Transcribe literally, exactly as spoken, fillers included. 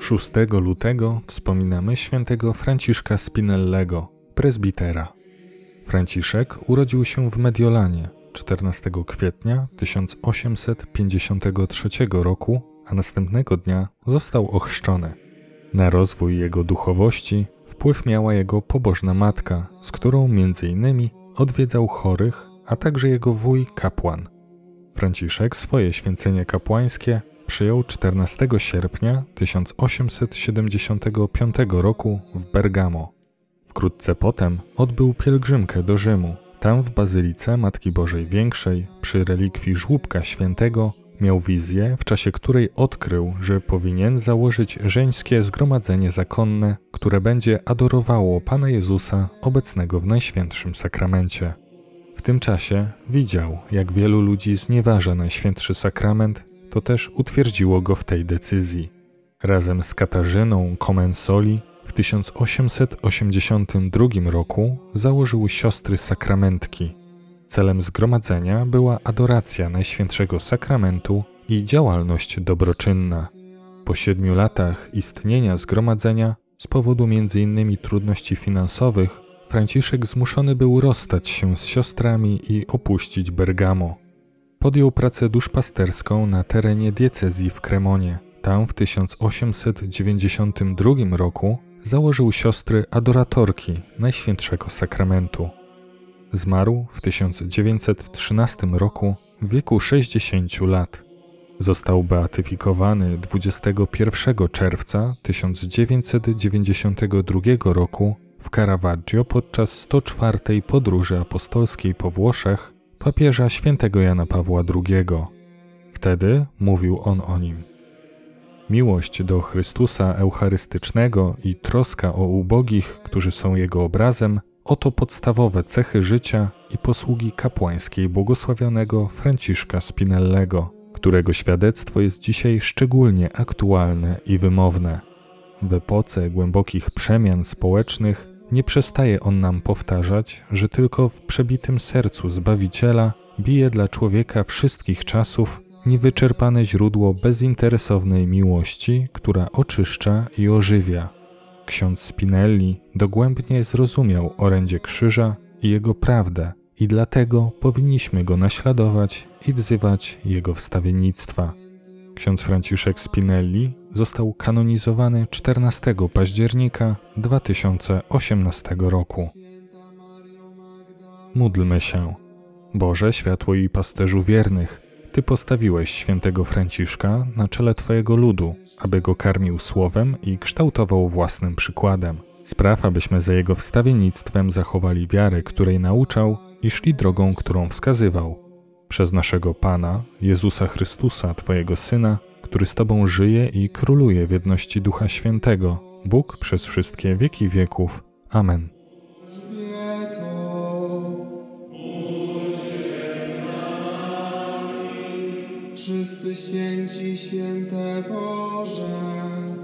szóstego lutego wspominamy świętego Franciszka Spinellego, prezbitera. Franciszek urodził się w Mediolanie czternastego kwietnia tysiąc osiemset pięćdziesiątego trzeciego roku, a następnego dnia został ochrzczony. Na rozwój jego duchowości wpływ miała jego pobożna matka, z którą między innymi odwiedzał chorych, a także jego wuj kapłan. Franciszek swoje święcenie kapłańskie przyjął czternastego sierpnia tysiąc osiemset siedemdziesiątego piątego roku w Bergamo. Wkrótce potem odbył pielgrzymkę do Rzymu. Tam w Bazylice Matki Bożej Większej przy relikwii żłóbka świętego miał wizję, w czasie której odkrył, że powinien założyć żeńskie zgromadzenie zakonne, które będzie adorowało Pana Jezusa obecnego w Najświętszym Sakramencie. W tym czasie widział, jak wielu ludzi znieważa Najświętszy Sakrament, to też utwierdziło go w tej decyzji. Razem z Katarzyną Comensoli w tysiąc osiemset osiemdziesiątym drugim roku założył Siostry Sakramentki. Celem zgromadzenia była adoracja Najświętszego Sakramentu i działalność dobroczynna. Po siedmiu latach istnienia zgromadzenia, z powodu między innymi trudności finansowych, Franciszek zmuszony był rozstać się z siostrami i opuścić Bergamo. Podjął pracę duszpasterską na terenie diecezji w Kremonie. Tam w tysiąc osiemset dziewięćdziesiątym drugim roku założył siostry adoratorki Najświętszego Sakramentu. Zmarł w tysiąc dziewięćset trzynastym roku w wieku sześćdziesięciu lat. Został beatyfikowany dwudziestego pierwszego czerwca tysiąc dziewięćset dziewięćdziesiątego drugiego roku w Caravaggio podczas sto czwartej podróży apostolskiej po Włoszech papieża świętego Jana Pawła drugiego. Wtedy mówił on o nim: miłość do Chrystusa eucharystycznego i troska o ubogich, którzy są Jego obrazem, oto podstawowe cechy życia i posługi kapłańskiej błogosławionego Franciszka Spinellego, którego świadectwo jest dzisiaj szczególnie aktualne i wymowne. W epoce głębokich przemian społecznych nie przestaje on nam powtarzać, że tylko w przebitym sercu Zbawiciela bije dla człowieka wszystkich czasów niewyczerpane źródło bezinteresownej miłości, która oczyszcza i ożywia. Ksiądz Spinelli dogłębnie zrozumiał orędzie krzyża i jego prawdę i dlatego powinniśmy go naśladować i wzywać jego wstawiennictwa. Ksiądz Franciszek Spinelli został kanonizowany czternastego października dwa tysiące osiemnastego roku. Módlmy się. Boże, światło i pasterzu wiernych, Ty postawiłeś świętego Franciszka na czele Twojego ludu, aby go karmił słowem i kształtował własnym przykładem. Spraw, abyśmy za jego wstawiennictwem zachowali wiarę, której nauczał i szli drogą, którą wskazywał. Przez naszego Pana, Jezusa Chrystusa, Twojego Syna, który z Tobą żyje i króluje w jedności Ducha Świętego, Bóg przez wszystkie wieki wieków. Amen. Wszyscy święci, święte Boże.